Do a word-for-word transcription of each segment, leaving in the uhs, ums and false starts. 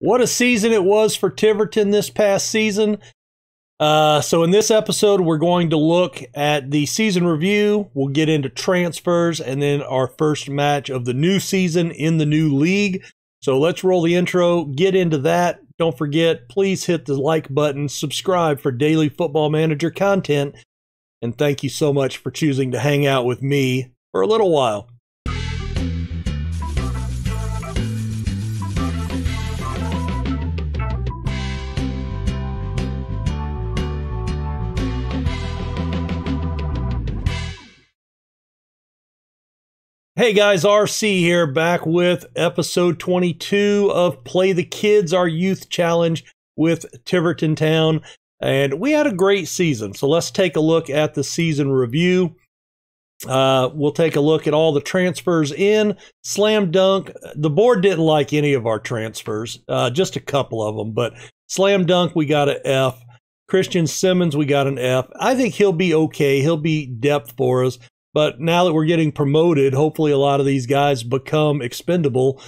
What a season it was for Tiverton this past season. Uh, so in this episode, we're going to look at the season review. We'll get into transfers and then our first match of the new season in the new league. So let's roll the intro, get into that. Don't forget, please hit the like button, subscribe for daily Football Manager content, and thank you so much for choosing to hang out with me for a little while. Hey guys, R C here, back with episode twenty-two of Play the Kids, our youth challenge with Tiverton Town. And we had a great season, so let's take a look at the season review. Uh, we'll take a look at all the transfers in. Slam Dunk, the board didn't like any of our transfers, uh, just a couple of them, but Slam Dunk, we got an F. Christian Simmons, we got an F. I think he'll be okay. He'll be depth for us. But now that we're getting promoted, hopefully a lot of these guys become expendable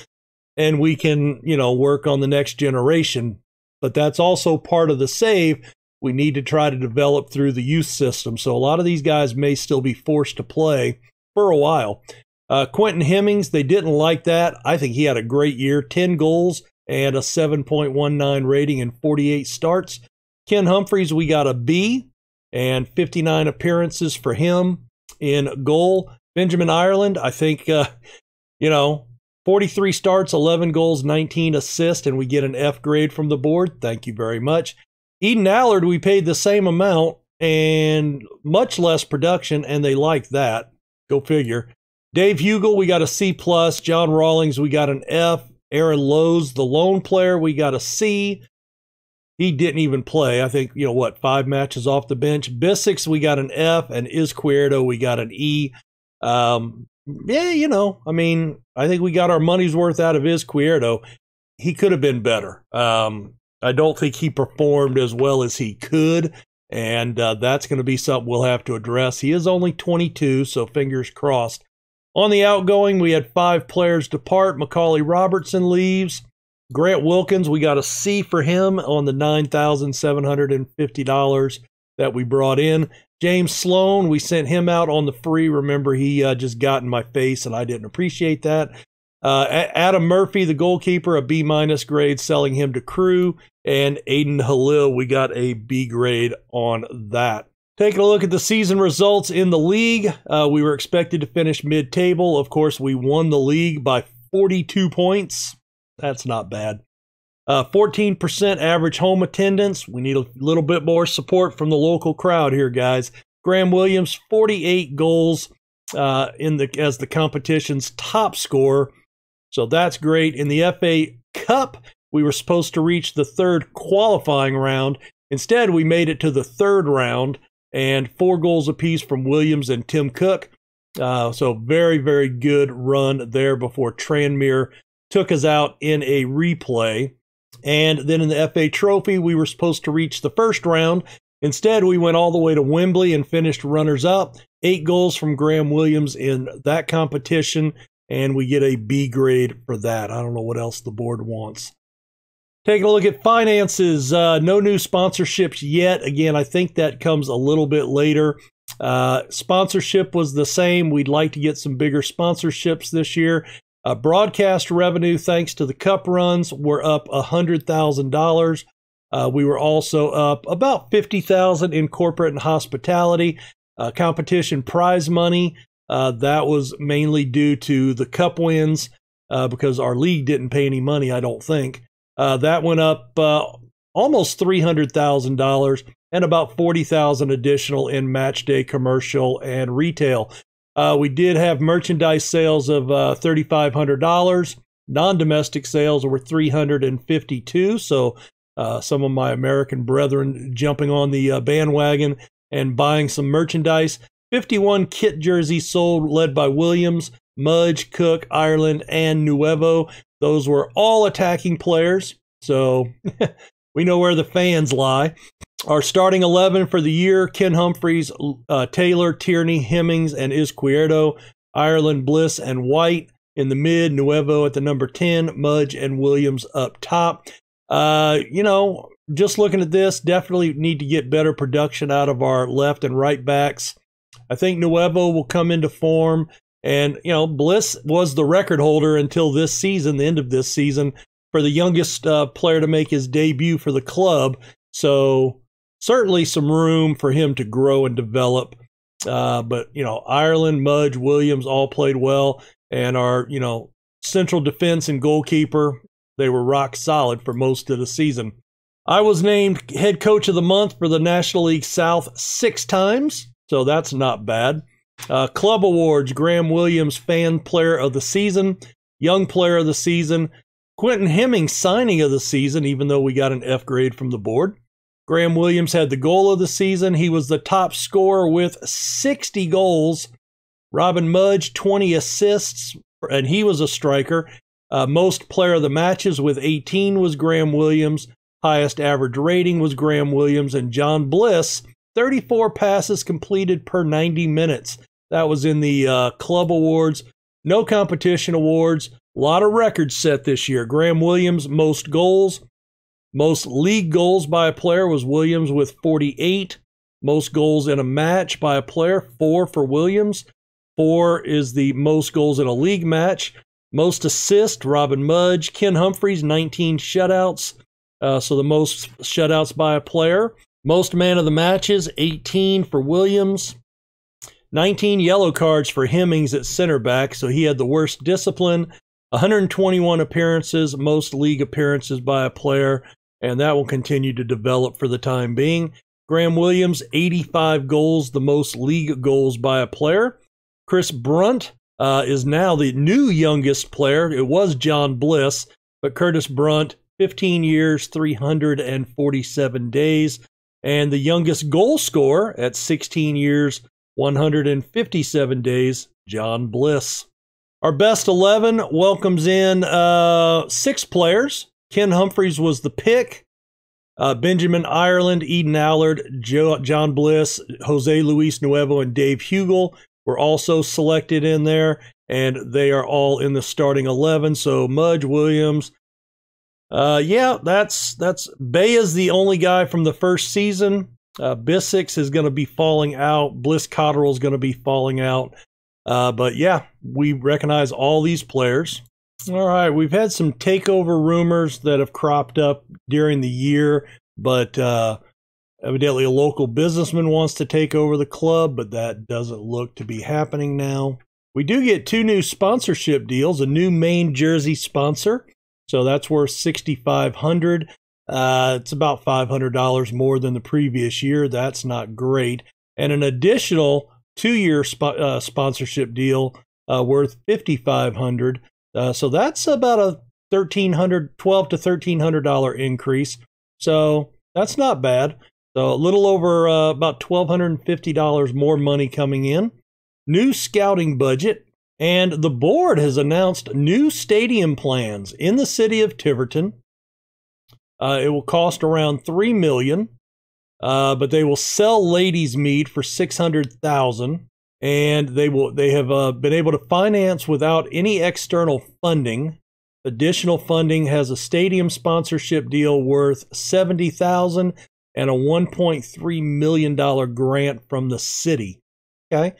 and we can, you know, work on the next generation. But that's also part of the save we need to try to develop through the youth system. So a lot of these guys may still be forced to play for a while. Uh, Quentin Hemmings, they didn't like that. I think he had a great year, ten goals and a seven point one nine rating and forty-eight starts. Ken Humphreys, we got a B and fifty-nine appearances for him. In goal, Benjamin Ireland, I think, uh, you know, forty-three starts, eleven goals, nineteen assists, and we get an F grade from the board. Thank you very much. Eden Allard, we paid the same amount and much less production, and they liked that. Go figure. Dave Hugel, we got a C plus. John Rawlings, we got an F. Aaron Lowe's, the lone player, we got a C. He didn't even play. I think, you know what, five matches off the bench. Bissics, we got an F, and Izquierdo, we got an E. Um, yeah, you know, I mean, I think we got our money's worth out of Izquierdo. He could have been better. Um, I don't think he performed as well as he could, and uh, that's going to be something we'll have to address. He is only twenty-two, so fingers crossed. On the outgoing, we had five players depart. Macaulay Robertson leaves. Grant Wilkins, we got a C for him on the nine thousand seven hundred fifty dollars that we brought in. James Sloan, we sent him out on the free. Remember, he uh, just got in my face, and I didn't appreciate that. Uh, Adam Murphy, the goalkeeper, a B minus grade, selling him to Crew. And Aiden Halil, we got a B grade on that. Taking a look at the season results in the league, uh, we were expected to finish mid-table. Of course, we won the league by forty-two points. That's not bad. Uh, fourteen percent average home attendance. We need a little bit more support from the local crowd here, guys. Graham Williams, forty-eight goals uh, in the as the competition's top scorer. So that's great. In the F A Cup, we were supposed to reach the third qualifying round. Instead, we made it to the third round and four goals apiece from Williams and Tim Cook. Uh, so very, very good run there before Tranmere took us out in a replay. And then in the F A Trophy, we were supposed to reach the first round. Instead, we went all the way to Wembley and finished runners-up. Eight goals from Graham Williams in that competition, and we get a B grade for that. I don't know what else the board wants. Taking a look at finances, uh, no new sponsorships yet. Again, I think that comes a little bit later. Uh, sponsorship was the same. We'd like to get some bigger sponsorships this year. Uh, broadcast revenue, thanks to the cup runs, were up one hundred thousand dollars. Uh, we were also up about fifty thousand dollars in corporate and hospitality. Uh, competition prize money, uh, that was mainly due to the cup wins uh, because our league didn't pay any money, I don't think. Uh, that went up uh, almost three hundred thousand dollars and about forty thousand dollars additional in match day commercial and retail. Uh, we did have merchandise sales of uh, three thousand five hundred dollars. Non-domestic sales were three hundred fifty-two. So uh, some of my American brethren jumping on the uh, bandwagon and buying some merchandise. fifty-one kit jerseys sold, led by Williams, Mudge, Cook, Ireland, and Nuevo. Those were all attacking players. So we know where the fans lie. Our starting eleven for the year, Ken Humphreys, uh, Taylor, Tierney, Hemmings, and Izquierdo, Ireland, Bliss, and White. in the mid, Nuevo at the number ten, Mudge and Williams up top. Uh, you know, just looking at this, definitely need to get better production out of our left and right backs. I think Nuevo will come into form. And, you know, Bliss was the record holder until this season, the end of this season, for the youngest uh, player to make his debut for the club. So certainly some room for him to grow and develop. Uh, but, you know, Ireland, Mudge, Williams all played well. And our, you know, central defense and goalkeeper, they were rock solid for most of the season. I was named head coach of the month for the National League South six times. So that's not bad. Uh, club awards, Graham Williams, fan player of the season, young player of the season, Quentin Hemming, signing of the season, even though we got an F grade from the board. Graham Williams had the goal of the season. He was the top scorer with sixty goals. Robin Mudge, twenty assists, and he was a striker. Uh, most player of the matches with eighteen was Graham Williams. Highest average rating was Graham Williams. And John Bliss, thirty-four passes completed per ninety minutes. That was in the uh, club awards. No competition awards. A lot of records set this year. Graham Williams, most goals. Most league goals by a player was Williams with forty-eight. Most goals in a match by a player, four for Williams. Four is the most goals in a league match. Most assists, Robin Mudge. Ken Humphreys, nineteen shutouts. Uh, so the most shutouts by a player. Most man of the matches, eighteen for Williams. nineteen yellow cards for Hemmings at center back, so he had the worst discipline. one hundred twenty-one appearances, most league appearances by a player, and that will continue to develop for the time being. Graham Williams, eighty-five goals, the most league goals by a player. Chris Brunt uh, is now the new youngest player. It was John Bliss, but Curtis Brunt, fifteen years, three hundred forty-seven days, and the youngest goal scorer at sixteen years, one hundred fifty-seven days, John Bliss. Our best eleven welcomes in uh, six players. Ken Humphreys was the pick. Uh, Benjamin Ireland, Eden Allard, Joe, John Bliss, Jose Luis Nuevo, and Dave Hugel were also selected in there, and they are all in the starting eleven. So Mudge, Williams. Uh, yeah, that's, that's Bay is the only guy from the first season. Uh, Bissick's is going to be falling out. Bliss Cotterell is going to be falling out. Uh, but yeah, we recognize all these players. All right, we've had some takeover rumors that have cropped up during the year, but uh, evidently a local businessman wants to take over the club, but that doesn't look to be happening now. We do get two new sponsorship deals, a new main jersey sponsor, so that's worth six thousand five hundred dollars. Uh, it's about five hundred dollars more than the previous year. That's not great. And an additional two-year sp uh, sponsorship deal uh, worth five thousand five hundred dollars. Uh, so that's about a thirteen hundred dollars, twelve hundred to thirteen hundred dollars increase. So that's not bad. So a little over uh, about twelve hundred fifty dollars more money coming in. New scouting budget. And the board has announced new stadium plans in the city of Tiverton. Uh, it will cost around three million dollars, uh, but they will sell Ladies Mead for six hundred thousand dollars, and they will they have uh, been able to finance without any external funding. Additional funding has a stadium sponsorship deal worth seventy thousand dollars and a one point three million dollars grant from the city. Okay,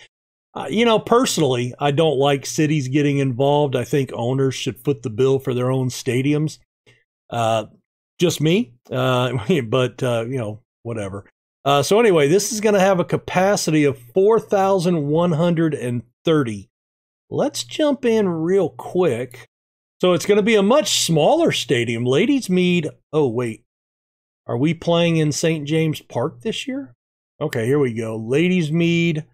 uh, you know, personally, I don't like cities getting involved. I think owners should foot the bill for their own stadiums. Uh, Just me, uh, but, uh, you know, whatever. Uh, so anyway, this is going to have a capacity of four thousand one hundred thirty. Let's jump in real quick. So it's going to be a much smaller stadium. Ladies Mead. Oh, wait. Are we playing in Saint James Park this year? Okay, here we go. Ladies Mead,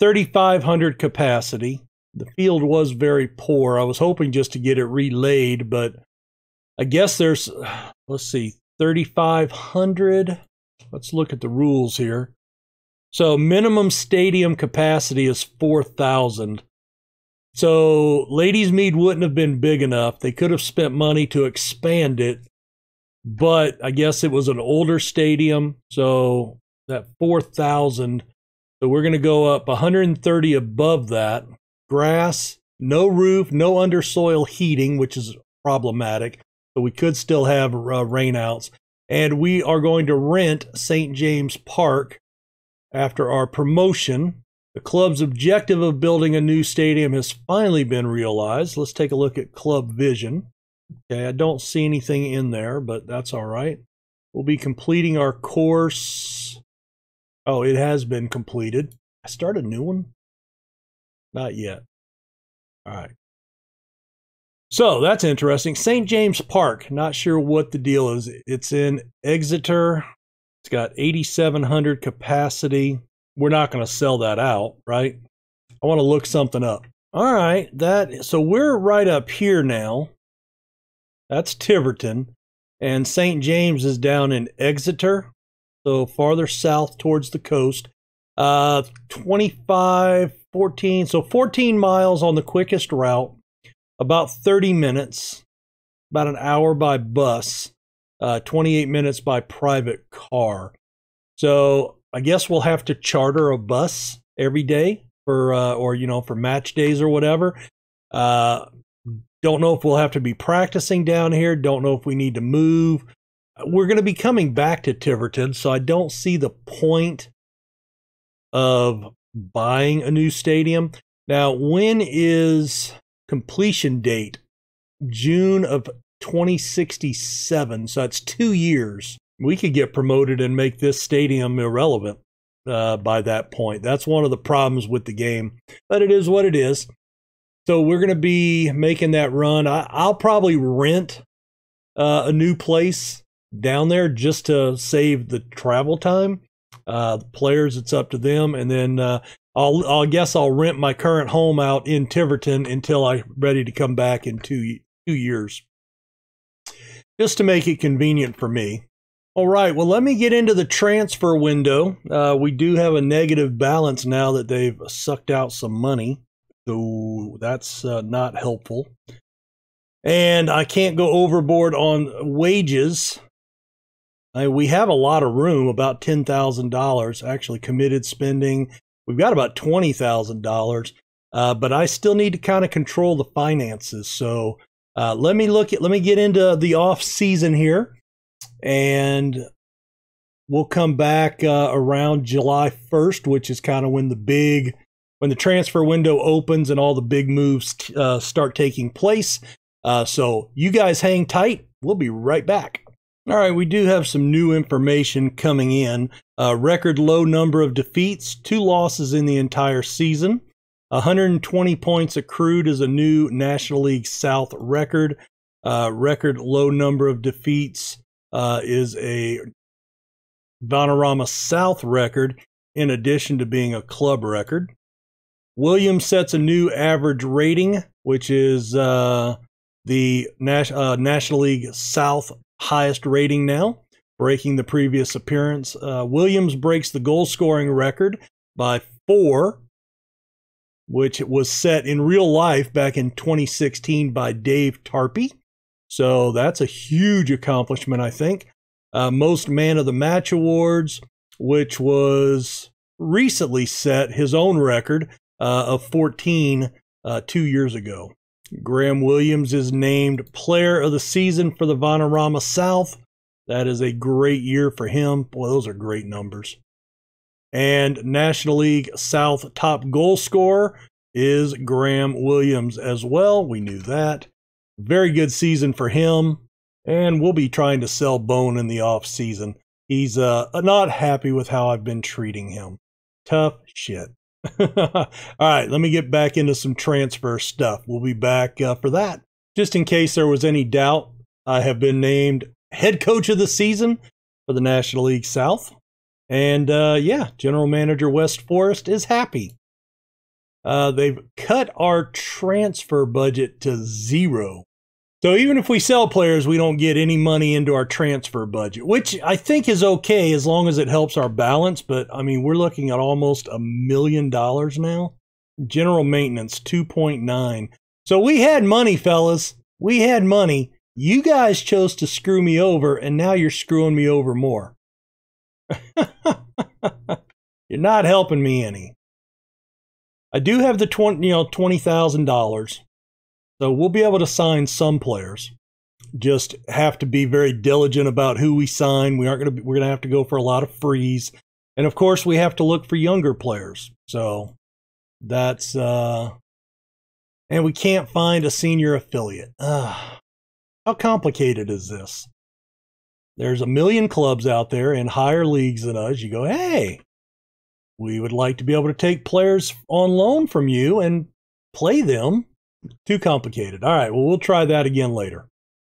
thirty-five hundred capacity. The field was very poor. I was hoping just to get it relaid, but I guess there's, let's see, thirty-five hundred. Let's look at the rules here. So minimum stadium capacity is four thousand. So Ladies Mead wouldn't have been big enough. They could have spent money to expand it, but I guess it was an older stadium. So that four thousand. So we're going to go up one hundred thirty above that. Grass, no roof, no undersoil heating, which is problematic. So we could still have uh, rainouts. And we are going to rent Saint James Park after our promotion. The club's objective of building a new stadium has finally been realized. Let's take a look at club vision. Okay, I don't see anything in there, but that's all right. We'll be completing our course. Oh, it has been completed. I start a new one? Not yet. All right. So that's interesting. Saint James Park. Not sure what the deal is. It's in Exeter. It's got eighty-seven hundred capacity. We're not going to sell that out, right? I want to look something up. All right. That, so we're right up here now. That's Tiverton. And Saint James is down in Exeter. So farther south towards the coast. Uh, twenty-five, fourteen. So fourteen miles on the quickest route. About thirty minutes. About an hour by bus. Uh, twenty-eight minutes by private car. So I guess we'll have to charter a bus every day for, uh, or, you know, for match days or whatever. Uh, don't know if we'll have to be practicing down here. Don't know if we need to move. We're going to be coming back to Tiverton, so I don't see the point of buying a new stadium. Now, when is completion date? June of twenty sixty-seven, so that's two years. We could get promoted and make this stadium irrelevant uh, by that point. That's one of the problems with the game, but it is what it is. So we're going to be making that run. I, I'll probably rent uh, a new place down there just to save the travel time. Uh, the players, it's up to them. And then uh, I'll, I'll guess I'll rent my current home out in Tiverton until I'm ready to come back in two, two years, just to make it convenient for me. All right, well, let me get into the transfer window. Uh, we do have a negative balance now that they've sucked out some money, so that's uh, not helpful. And I can't go overboard on wages. I, we have a lot of room, about ten thousand dollars actually committed spending. We've got about twenty thousand dollars, uh, but I still need to kind of control the finances. So uh, let me look at, let me get into the off season here. And we'll come back uh, around July first, which is kind of when the big, when the transfer window opens and all the big moves t uh, start taking place. Uh, so you guys hang tight. We'll be right back. All right, we do have some new information coming in. Uh, record low number of defeats, two losses in the entire season. one hundred twenty points accrued is a new National League South record. Uh, record low number of defeats Uh, is a Vanarama South record, in addition to being a club record. Williams sets a new average rating, which is uh, the Nas uh, National League South highest rating now, breaking the previous appearance. Uh, Williams breaks the goal-scoring record by four, which was set in real life back in twenty sixteen by Dave Tarpey. So that's a huge accomplishment, I think. Uh, most Man of the Match awards, which was recently set his own record uh, of fourteen uh, two years ago. Graham Williams is named Player of the Season for the Vanarama South. That is a great year for him. Boy, those are great numbers. And National League South top goal scorer is Graham Williams as well. We knew that. Very good season for him, and we'll be trying to sell Bone in the off season. He's uh, not happy with how I've been treating him. Tough shit. All right, let me get back into some transfer stuff. We'll be back uh, for that. Just in case there was any doubt, I have been named head coach of the season for the National League South. And, uh, yeah, General Manager West Forest is happy. Uh, they've cut our transfer budget to zero. So even if we sell players, we don't get any money into our transfer budget, which I think is okay as long as it helps our balance. But, I mean, we're looking at almost a million dollars now. General maintenance, two point nine. So we had money, fellas. We had money. You guys chose to screw me over, and now you're screwing me over more. You're not helping me any. I do have the twenty, you know, twenty thousand dollars, so we'll be able to sign some players. Just have to be very diligent about who we sign. We aren't going to. We're going to have to go for a lot of frees, and of course, we have to look for younger players. So that's uh, and we can't find a senior affiliate. Uh, how complicated is this? There's a million clubs out there in higher leagues than us. You go, hey, we would like to be able to take players on loan from you and play them. Too complicated. All right, well, we'll try that again later.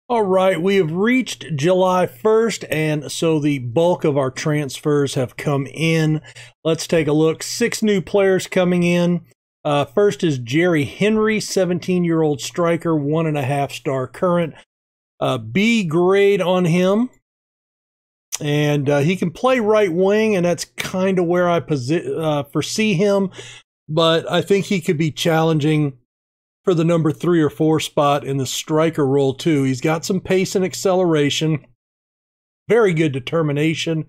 All right, we have reached July first, and so the bulk of our transfers have come in. Let's take a look. Six new players coming in. Uh, first is Jerry Henry, seventeen-year-old striker, one and a half star current. Uh, B grade on him. And uh, he can play right wing, and that's kind of where I uh, foresee him. But I think he could be challenging for the number three or four spot in the striker role, too. He's got some pace and acceleration, very good determination,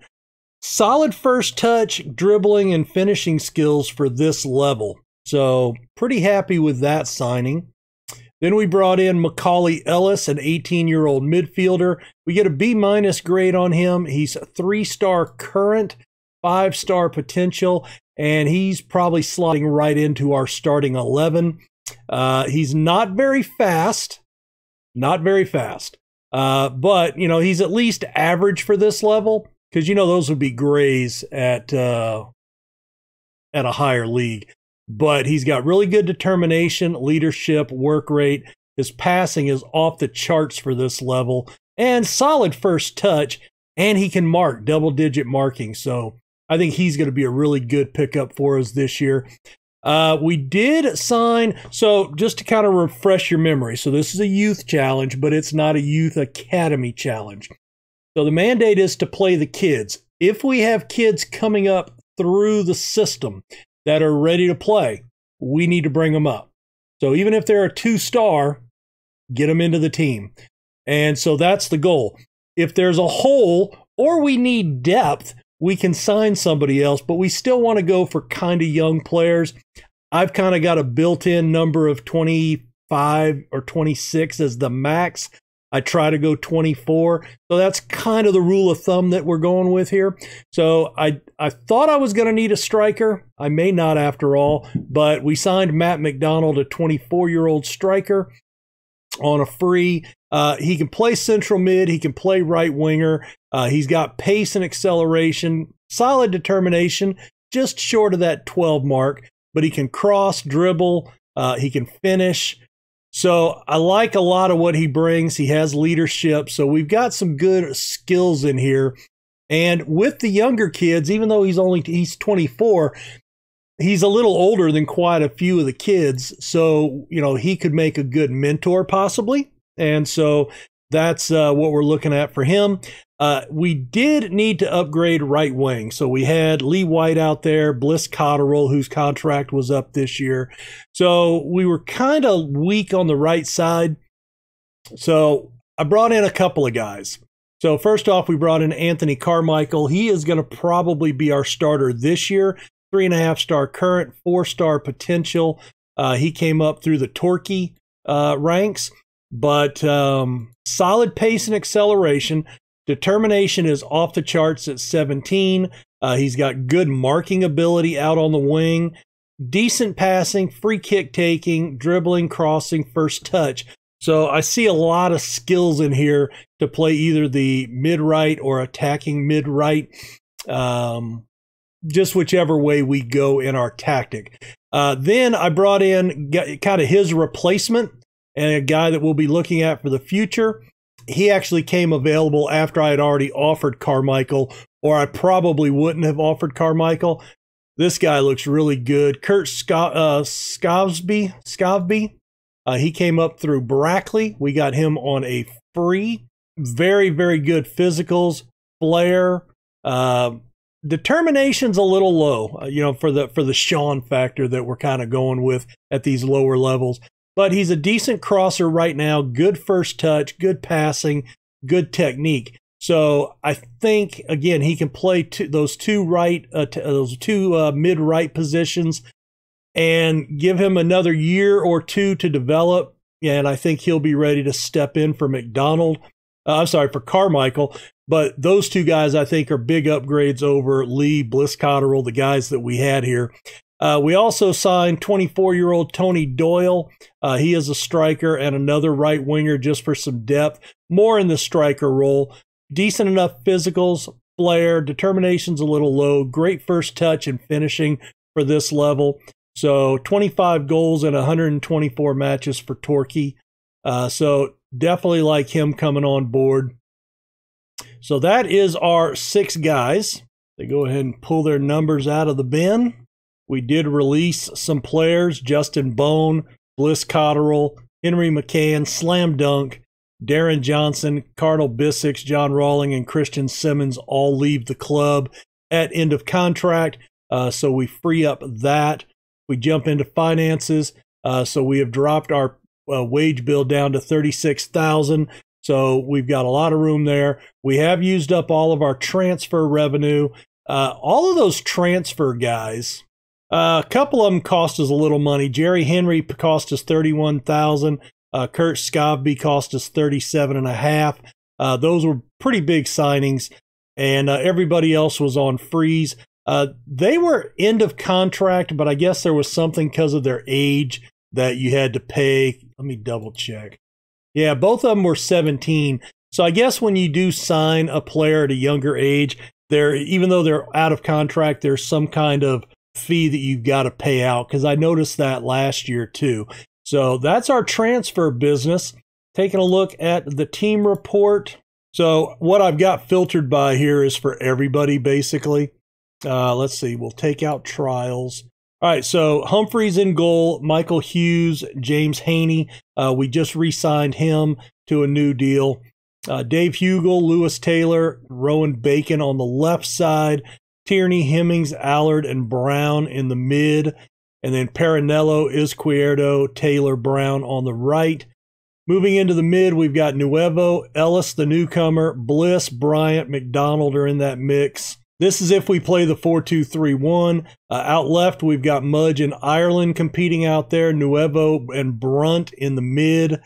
solid first touch, dribbling, and finishing skills for this level. So pretty happy with that signing. Then we brought in Macaulay Ellis, an eighteen-year-old midfielder. We get a B minus grade on him. He's a three-star current, five-star potential, and he's probably slotting right into our starting eleven. Uh, he's not very fast, not very fast, uh, but, you know, he's at least average for this level because, you know, those would be grays at, uh, at a higher league. But he's got really good determination, leadership, work rate. His passing is off the charts for this level, and solid first touch, and he can mark, double-digit marking. So I think he's going to be a really good pickup for us this year. Uh, we did sign, so just to kind of refresh your memory, so this is a youth challenge, but it's not a youth academy challenge. So the mandate is to play the kids. If we have kids coming up through the system that are ready to play, we need to bring them up. So even if they're a two-star, get them into the team. And so that's the goal. If there's a hole or we need depth, we can sign somebody else, but we still want to go for kind of young players. I've kind of got a built-in number of twenty-five or twenty-six as the max. I try to go twenty-four. So that's kind of the rule of thumb that we're going with here. So I, I thought I was going to need a striker. I may not after all, but we signed Matt McDonald, a twenty-four-year-old striker, on a free. Uh, he can play central mid. He can play right winger. Uh, he's got pace and acceleration, solid determination, just short of that twelve mark, but he can cross, dribble. Uh, he can finish. So I like a lot of what he brings. He has leadership. So we've got some good skills in here. And with the younger kids, even though he's only he's twenty-four, he's a little older than quite a few of the kids. So, you know, he could make a good mentor possibly. And so that's uh, what we're looking at for him. Uh, we did need to upgrade right wing. So we had Lee White out there, Bliss Cotterill, whose contract was up this year. So we were kind of weak on the right side. So I brought in a couple of guys. So first off, we brought in Anthony Carmichael. He is going to probably be our starter this year. Three and a half star current, four star potential. Uh, he came up through the Torquay uh, ranks, but um, solid pace and acceleration. Determination is off the charts at seventeen. Uh, he's got good marking ability out on the wing, decent passing, free kick taking, dribbling, crossing, first touch. So I see a lot of skills in here to play either the mid-right or attacking mid-right, um, just whichever way we go in our tactic. Uh, then I brought in kind of his replacement and a guy that we'll be looking at for the future. He actually came available after I had already offered Carmichael, or I probably wouldn't have offered Carmichael. This guy looks really good. Kurt Scovsby, Scovsby, uh, he came up through Brackley. We got him on a free. Very, very good physicals, flair. Uh, determination's a little low, uh, you know, for the, for the Sean factor that we're kind of going with at these lower levels. But he's a decent crosser right now, good first touch, good passing, good technique. So I think, again, he can play two, those two right, uh, those two uh, mid-right positions. and give him another year or two to develop. And I think he'll be ready to step in for McDonald. Uh, I'm sorry, for Carmichael. But those two guys, I think, are big upgrades over Lee, Bliss Cotterill, the guys that we had here. Uh, we also signed twenty-four-year-old Tony Doyle. Uh, he is a striker and another right winger just for some depth, more in the striker role. Decent enough physicals, flair, determination's a little low, great first touch and finishing for this level. So twenty-five goals in one hundred twenty-four matches for Torquay. Uh, so definitely like him coming on board. So that is our six guys. They go ahead and pull their numbers out of the bin. We did release some players, Justin Bone, Bliss Cotterill, Henry McCann, Slam Dunk, Darren Johnson, Cardinal Bissick, John Rawling, and Christian Simmons all leave the club at end of contract. Uh, so we free up that. We jump into finances. Uh, so we have dropped our uh, wage bill down to thirty-six thousand dollars. So we've got a lot of room there. We have used up all of our transfer revenue. Uh, all of those transfer guys, uh, a couple of them cost us a little money. Jerry Henry cost us thirty-one thousand dollars. Uh, Kurt Scobby cost us thirty-seven and a half. Uh, those were pretty big signings, and uh, everybody else was on freeze. Uh, they were end of contract, but I guess there was something because of their age that you had to pay. Let me double check. Yeah, both of them were seventeen. So I guess when you do sign a player at a younger age, there, even though they're out of contract, there's some kind of fee that you've got to pay out, because I noticed that last year too. So that's our transfer business. Taking a look at the team report. So what I've got filtered by here is for everybody, basically. Uh, let's see. We'll take out trials. All right. So Humphreys in goal, Michael Hughes, James Haney. Uh, we just re-signed him to a new deal. Uh, Dave Hugel, Lewis Taylor, Rowan Bacon on the left side, Tierney, Hemmings, Allard, and Brown in the mid. And then Parinello, Izquierdo, Taylor, Brown on the right. Moving into the mid, we've got Nuevo, Ellis, the newcomer, Bliss, Bryant, McDonald are in that mix. This is if we play the four two three one. Uh, out left, we've got Mudge and Ireland competing out there, Nuevo and Brunt in the mid,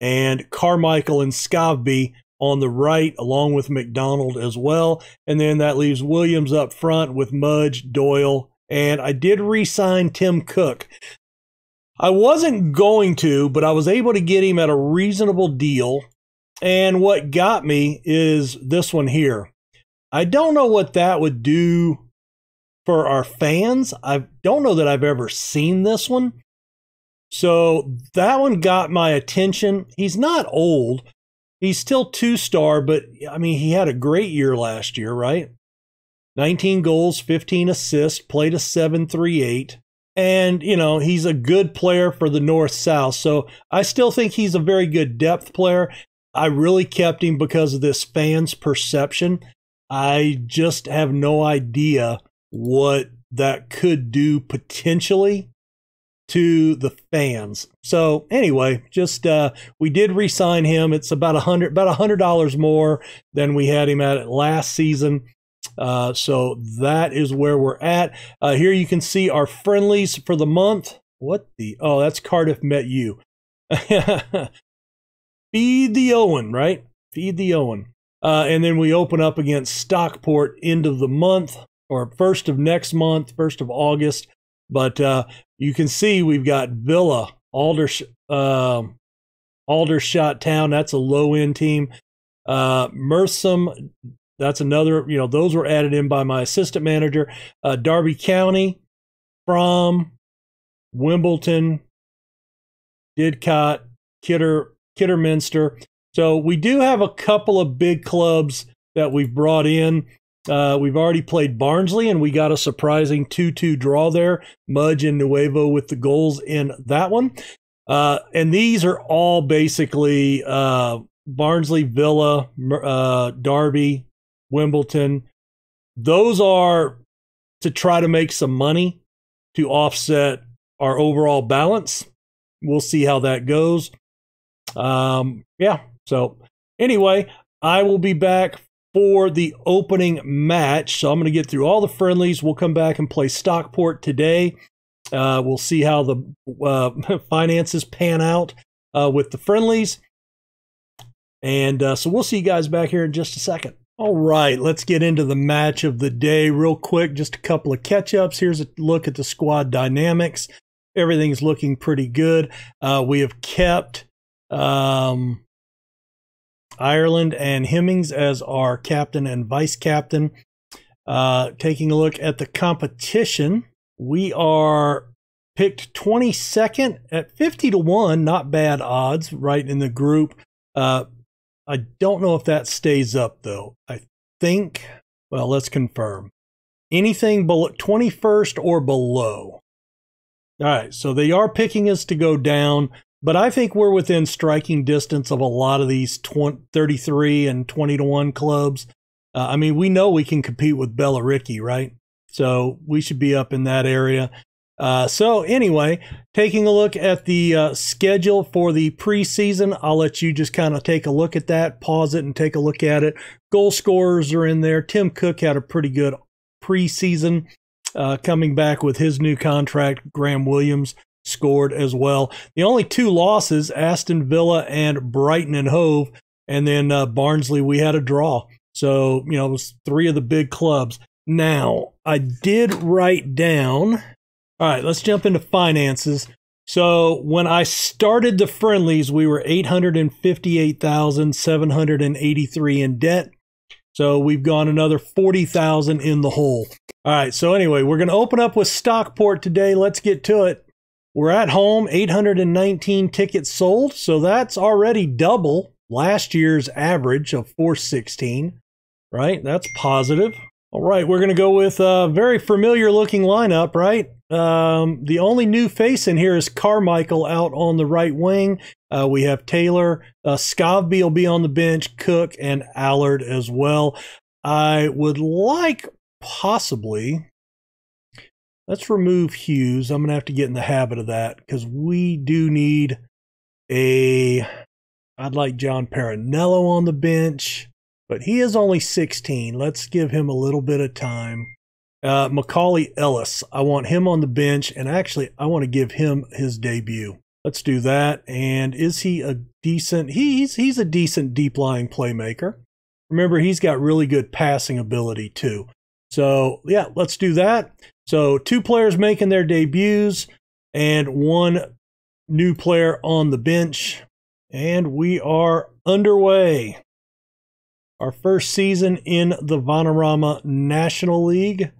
and Carmichael and Scobby on the right, along with McDonald as well. And then that leaves Williams up front with Mudge, Doyle. And I did re-sign Tim Cook. I wasn't going to, but I was able to get him at a reasonable deal. And what got me is this one here. I don't know what that would do for our fans. I don't know that I've ever seen this one. So that one got my attention. He's not old. He's still two-star, but, I mean, he had a great year last year, right? nineteen goals, fifteen assists, played a seven three eight. And, you know, he's a good player for the North-South. So I still think he's a very good depth player. I really kept him because of this fans' perception. I just have no idea what that could do potentially to the fans. So anyway, just uh, we did re-sign him. It's about one hundred dollars, about one hundred dollars more than we had him at last season. Uh, so that is where we're at. Uh, here you can see our friendlies for the month. What the? Oh, that's Cardiff Met You. Feed the Owen, right? Feed the Owen. Uh, and then we open up against Stockport end of the month, or first of next month, first of August. But uh, you can see we've got Villa, Alders, uh, Aldershot Town. That's a low-end team. Uh, Mersham. That's another, you know, those were added in by my assistant manager. Uh, Derby County, from Wimbledon, Didcot, Kidder, Kidderminster. So we do have a couple of big clubs that we've brought in. Uh, we've already played Barnsley, and we got a surprising two two draw there. Mudge and Nuevo with the goals in that one. Uh, and these are all basically uh, Barnsley, Villa, uh, Derby, Wimbledon. Those are to try to make some money to offset our overall balance. We'll see how that goes. Um, yeah. So anyway, I will be back for the opening match. So I'm going to get through all the friendlies. We'll come back and play Stockport today. Uh, we'll see how the uh, finances pan out uh, with the friendlies. And uh, so we'll see you guys back here in just a second. All right, let's get into the match of the day real quick. Just a couple of catch-ups. Here's a look at the squad dynamics. Everything's looking pretty good. Uh, we have kept um, Ireland and Hemmings as our captain and vice-captain. Uh, taking a look at the competition, we are picked twenty-second at fifty to one. Not bad odds right in the group. Uh, I don't know if that stays up, though. I think, well, let's confirm. Anything below twenty-first or below. All right, so they are picking us to go down, but I think we're within striking distance of a lot of these thirty-three and twenty to one clubs. Uh, I mean, we know we can compete with Bellaricke, right? So we should be up in that area. Uh, so anyway, taking a look at the uh, schedule for the preseason, I'll let you just kind of take a look at that, pause it and take a look at it. Goal scorers are in there. Tim Cook had a pretty good preseason uh, coming back with his new contract. Graham Williams scored as well. The only two losses, Aston Villa and Brighton and Hove, and then uh, Barnsley, we had a draw. So, you know, it was three of the big clubs. Now, I did write down... All right, let's jump into finances. So when I started the friendlies, we were eight hundred fifty-eight thousand seven hundred eighty-three in debt. So we've gone another forty thousand in the hole. All right, so anyway, we're going to open up with Stockport today. Let's get to it. We're at home, eight hundred nineteen tickets sold. So that's already double last year's average of four sixteen, right? That's positive. All right, we're going to go with a very familiar-looking lineup, right? Um, the only new face in here is Carmichael out on the right wing. Uh, we have Taylor. Uh, Scavby will be on the bench, Cook, and Allard as well. I would like possibly... Let's remove Hughes. I'm going to have to get in the habit of that because we do need a... I'd like John Parinello on the bench. But he is only sixteen. Let's give him a little bit of time. Uh, Macaulay Ellis. I want him on the bench. And actually, I want to give him his debut. Let's do that. And is he a decent... He's, he's a decent deep-lying playmaker. Remember, he's got really good passing ability, too. So, yeah, let's do that. So, two players making their debuts and one new player on the bench. And we are underway. Our first season in the Vanarama National League.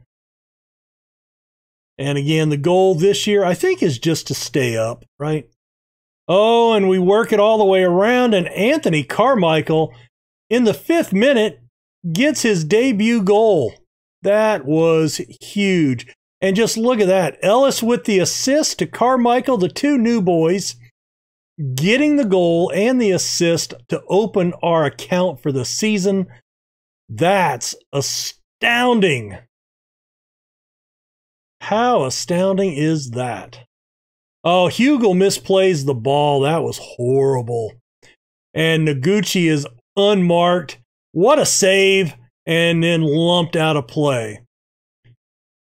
And again, the goal this year, I think, is just to stay up, right? Oh, and we work it all the way around, and Anthony Carmichael, in the fifth minute, gets his debut goal. That was huge. And just look at that. Ellis with the assist to Carmichael, the two new boys, getting the goal and the assist to open our account for the season. That's astounding. How astounding is that? Oh, Hugel misplays the ball. That was horrible. And Noguchi is unmarked. What a save. And then lumped out of play.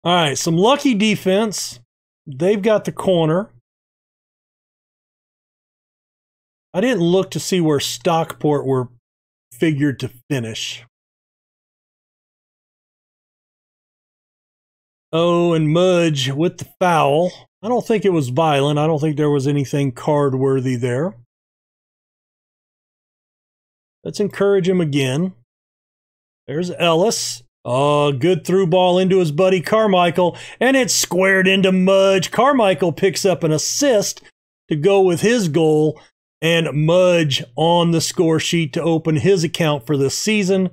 All right, some lucky defense. They've got the corner. I didn't look to see where Stockport were figured to finish. Oh, and Mudge with the foul. I don't think it was violent. I don't think there was anything card-worthy there. Let's encourage him again. There's Ellis. Oh, good through ball into his buddy Carmichael, and it's squared into Mudge. Carmichael picks up an assist to go with his goal. And Mudge on the score sheet to open his account for this season.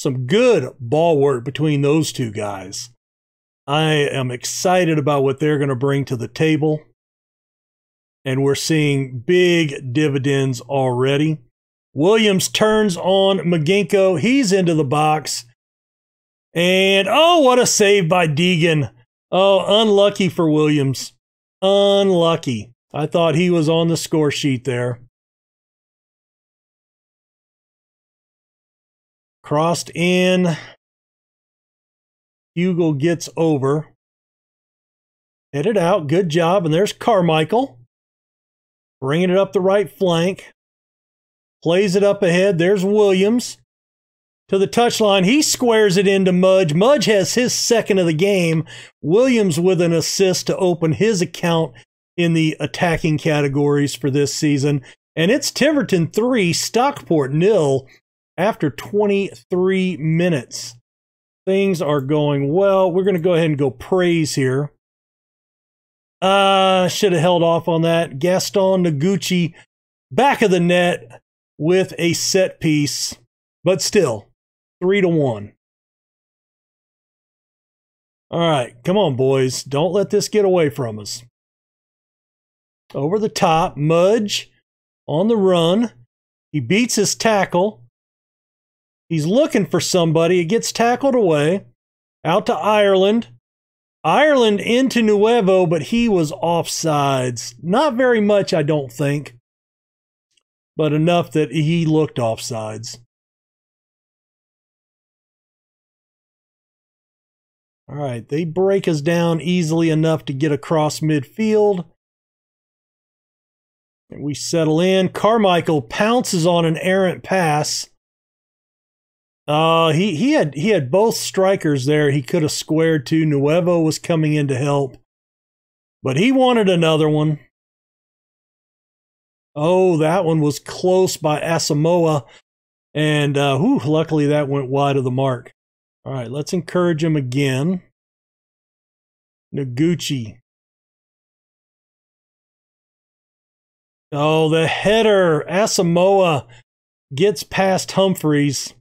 Some good ball work between those two guys. I am excited about what they're going to bring to the table. And we're seeing big dividends already. Williams turns on Maginko. He's into the box. And, oh, what a save by Deegan. Oh, unlucky for Williams. Unlucky. I thought he was on the score sheet there. Crossed in. Hugel gets over. Hit it out. Good job. And there's Carmichael. Bringing it up the right flank. Plays it up ahead. There's Williams. To the touchline. He squares it into Mudge. Mudge has his second of the game. Williams with an assist to open his account in the attacking categories for this season. And it's Tiverton three, Stockport nil after twenty-three minutes. Things are going well. We're going to go ahead and go praise here. Uh, should have held off on that. Gaston Noguchi, back of the net with a set piece. But still, three to one. All right, come on, boys. Don't let this get away from us. Over the top, Mudge on the run. He beats his tackle. He's looking for somebody. He gets tackled away. Out to Ireland. Ireland into Nuevo, but he was offsides. Not very much, I don't think. But enough that he looked offsides. All right, they break us down easily enough to get across midfield. And we settle in. Carmichael pounces on an errant pass. Uh, he, he, had, he had both strikers there he could have squared to. Nuevo was coming in to help. But he wanted another one. Oh, that one was close by Asamoah. And uh, whew, luckily that went wide of the mark. All right, let's encourage him again. Noguchi. Oh, the header. Asamoah gets past Humphreys.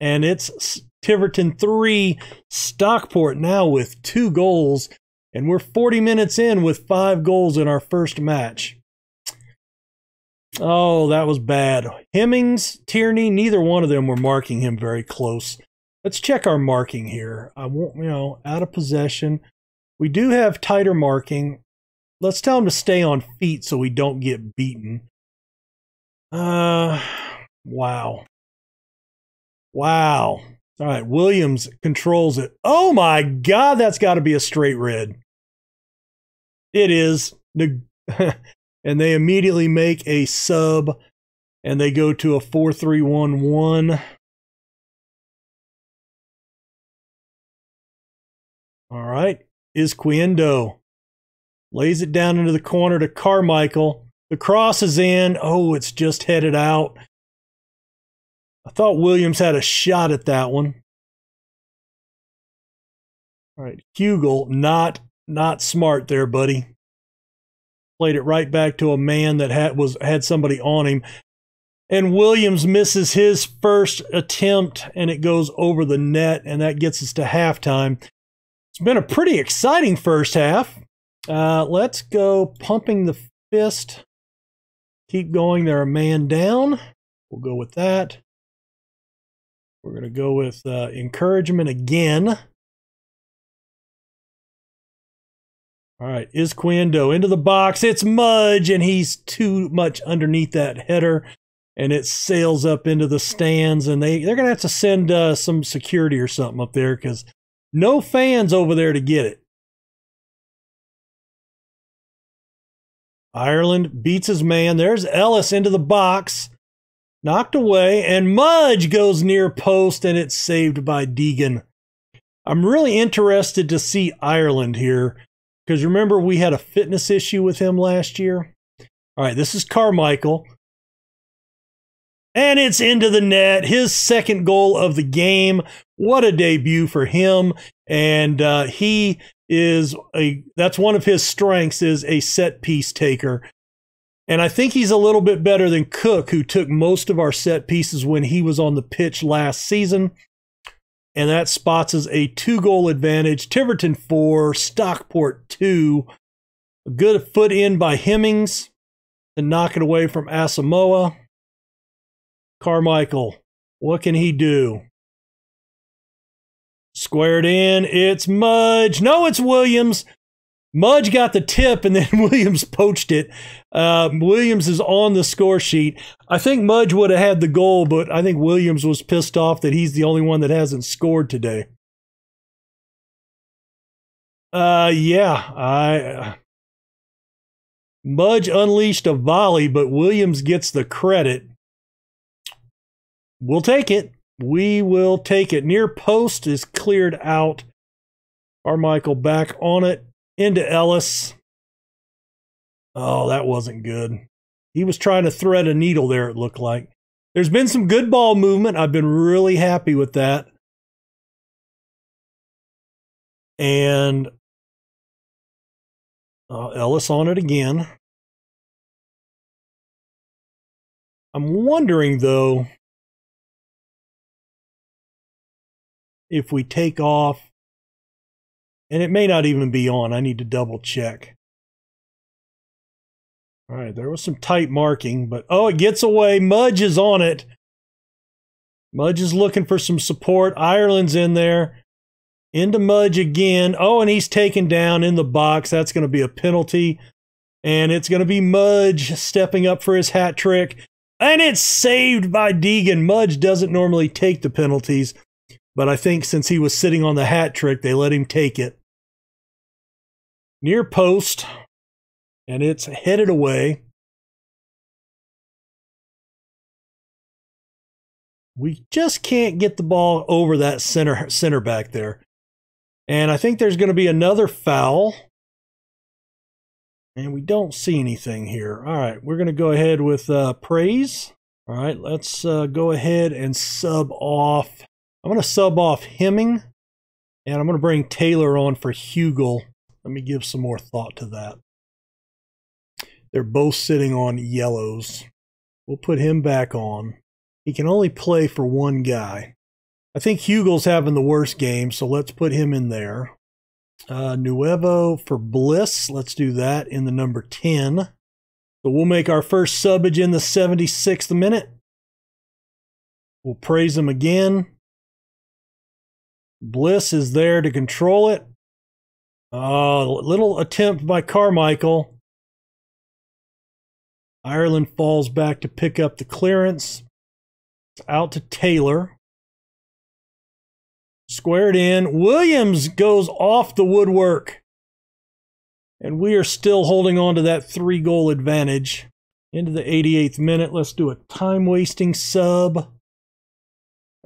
And it's Tiverton three, Stockport now with two goals. And we're forty minutes in with five goals in our first match. Oh, that was bad. Hemmings, Tierney, neither one of them were marking him very close. Let's check our marking here. I won't, you know, out of possession. We do have tighter marking. Let's tell him to stay on feet so we don't get beaten. Uh, wow. Wow. All right, Williams controls it. Oh, my God, that's got to be a straight red. It is. And they immediately make a sub, and they go to a four three one one. All right, Izquierdo lays it down into the corner to Carmichael. The cross is in. Oh, it's just headed out. I thought Williams had a shot at that one. All right, Hugel, not not smart there, buddy. Played it right back to a man that had was had somebody on him. And Williams misses his first attempt, and it goes over the net, and that gets us to halftime. It's been a pretty exciting first half. Uh, let's go pumping the fist. Keep going. They're a man down. We'll go with that. We're going to go with uh, encouragement again. All right, Izquierdo into the box. It's Mudge, and he's too much underneath that header, and it sails up into the stands, and they, they're going to have to send uh, some security or something up there because no fans over there to get it. Ireland beats his man. There's Ellis into the box. Knocked away, and Mudge goes near post, and it's saved by Deegan. I'm really interested to see Ireland here, because remember we had a fitness issue with him last year? All right, this is Carmichael. And it's into the net, his second goal of the game. What a debut for him, and uh, he is a, that's one of his strengths, is a set-piece taker. And I think he's a little bit better than Cook, who took most of our set pieces when he was on the pitch last season. And that spots us a two-goal advantage. Tiverton four, Stockport two. A good foot in by Hemmings to knock it away from Asamoah. Carmichael, what can he do? Squared in. It's Mudge. No, it's Williams. Mudge got the tip, and then Williams poached it. Uh, Williams is on the score sheet. I think Mudge would have had the goal, but I think Williams was pissed off that he's the only one that hasn't scored today. Uh, yeah. I, uh, Mudge unleashed a volley, but Williams gets the credit. We'll take it. We will take it. Near post is cleared out. Carmichael back on it. Into Ellis. Oh, that wasn't good. He was trying to thread a needle there, it looked like. There's been some good ball movement. I've been really happy with that. And uh, Ellis on it again. I'm wondering, though, if we take off, and it may not even be on. I need to double check. All right, there was some tight marking, but oh, it gets away. Mudge is on it. Mudge is looking for some support. Ireland's in there. Into Mudge again. Oh, and he's taken down in the box. That's going to be a penalty. And it's going to be Mudge stepping up for his hat trick. And it's saved by Deegan. Mudge doesn't normally take the penalties, but I think since he was sitting on the hat trick, they let him take it. Near post. And it's headed away. We just can't get the ball over that center center back there. And I think there's going to be another foul. And we don't see anything here. All right, we're going to go ahead with uh, Praise. All right, let's uh, go ahead and sub off. I'm going to sub off Hemming. And I'm going to bring Taylor on for Hugel. Let me give some more thought to that. They're both sitting on yellows. We'll put him back on. He can only play for one guy. I think Hugel's having the worst game, so let's put him in there. Uh, Nuevo for Bliss. Let's do that in the number ten. So we'll make our first subbage in the seventy-sixth minute. We'll praise him again. Bliss is there to control it. Uh, little attempt by Carmichael. Ireland falls back to pick up the clearance. It's out to Taylor. Squared in. Williams goes off the woodwork. And we are still holding on to that three-goal advantage. Into the eighty-eighth minute. Let's do a time-wasting sub. And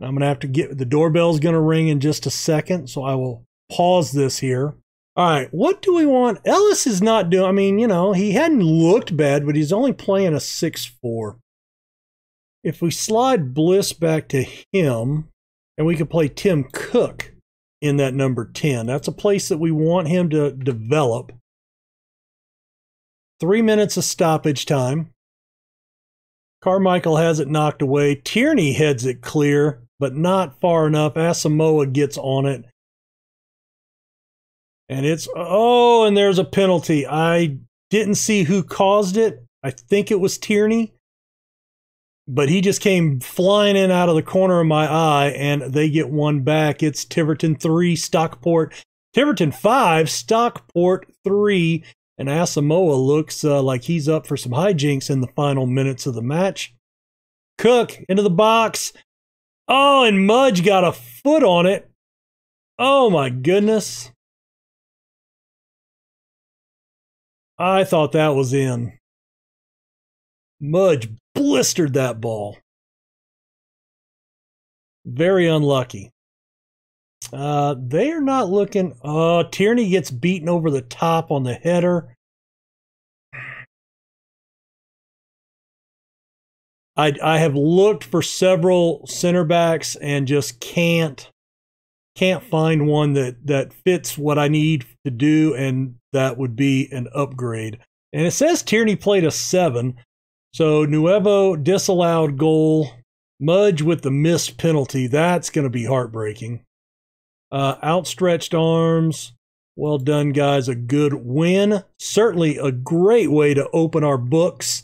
I'm going to have to get... The doorbell's going to ring in just a second, so I will pause this here. All right, what do we want? Ellis is not doing, I mean, you know, he hadn't looked bad, but he's only playing a six four. If we slide Bliss back to him, and we could play Tim Cook in that number ten. That's a place that we want him to develop. Three minutes of stoppage time. Carmichael has it knocked away. Tierney heads it clear, but not far enough. Asamoah gets on it. And it's, oh, and there's a penalty. I didn't see who caused it. I think it was Tierney. But he just came flying in out of the corner of my eye, and they get one back. It's Tiverton three, Stockport. Tiverton five, Stockport three. And Asamoah looks uh, like he's up for some hijinks in the final minutes of the match. Cook into the box. Oh, and Mudge got a foot on it. Oh, my goodness. I thought that was in. Mudge blistered that ball. Very unlucky. Uh, they are not looking. Uh, Tierney gets beaten over the top on the header. I, I have looked for several center backs and just can't can't find one that, that fits what I need to do, and that would be an upgrade. And it says Tierney played a seven. So Nuevo disallowed goal. Mudge with the missed penalty. That's going to be heartbreaking. Uh, outstretched arms. Well done, guys. A good win. Certainly a great way to open our books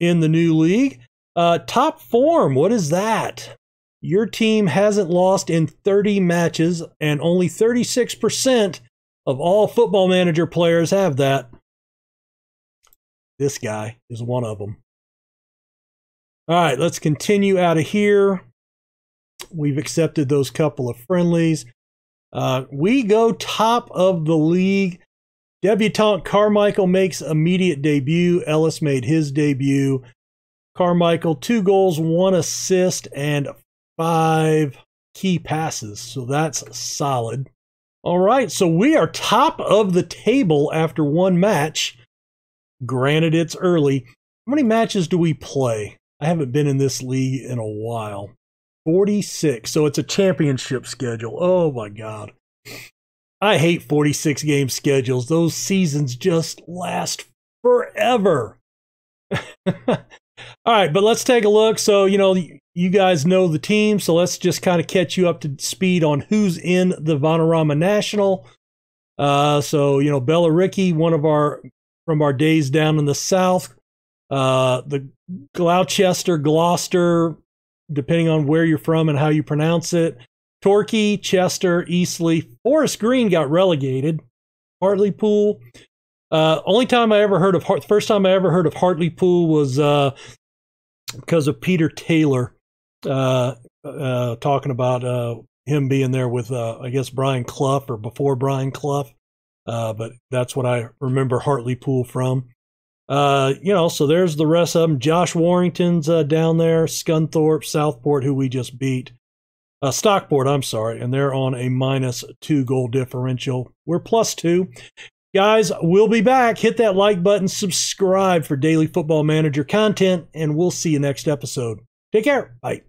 in the new league. Uh, top form. What is that? Your team hasn't lost in thirty matches, and only thirty-six percent of all Football Manager players have that. This guy is one of them. All right, let's continue out of here. We've accepted those couple of friendlies. Uh, we go top of the league. Debutante Carmichael makes immediate debut. Ellis made his debut. Carmichael, two goals, one assist, and five key passes. So that's solid. All right, so we are top of the table after one match. Granted, it's early. How many matches do we play? I haven't been in this league in a while. forty-six. So it's a championship schedule. Oh, my God. I hate forty-six game schedules. Those seasons just last forever. All right, but let's take a look. So, you know, you guys know the team, so let's just kind of catch you up to speed on who's in the Vanarama National. Uh, so, you know, Bella Ricky, one of our, from our days down in the South. Uh, the Gloucester, Gloucester, depending on where you're from and how you pronounce it. Torquay, Chester, Eastleigh. Forest Green got relegated. Hartlepool. Uh, only time I ever heard of Hart, first time I ever heard of Hartlepool was uh, because of Peter Taylor uh, uh, talking about uh, him being there with, uh, I guess, Brian Clough or before Brian Clough. Uh, but that's what I remember Hartlepool from. Uh, you know, so there's the rest of them. Josh Warrington's uh, down there. Scunthorpe, Southport, who we just beat. Uh, Stockport, I'm sorry. And they're on a minus two goal differential. We're plus two. Guys, we'll be back. Hit that like button. Subscribe for daily Football Manager content. And we'll see you next episode. Take care. Bye.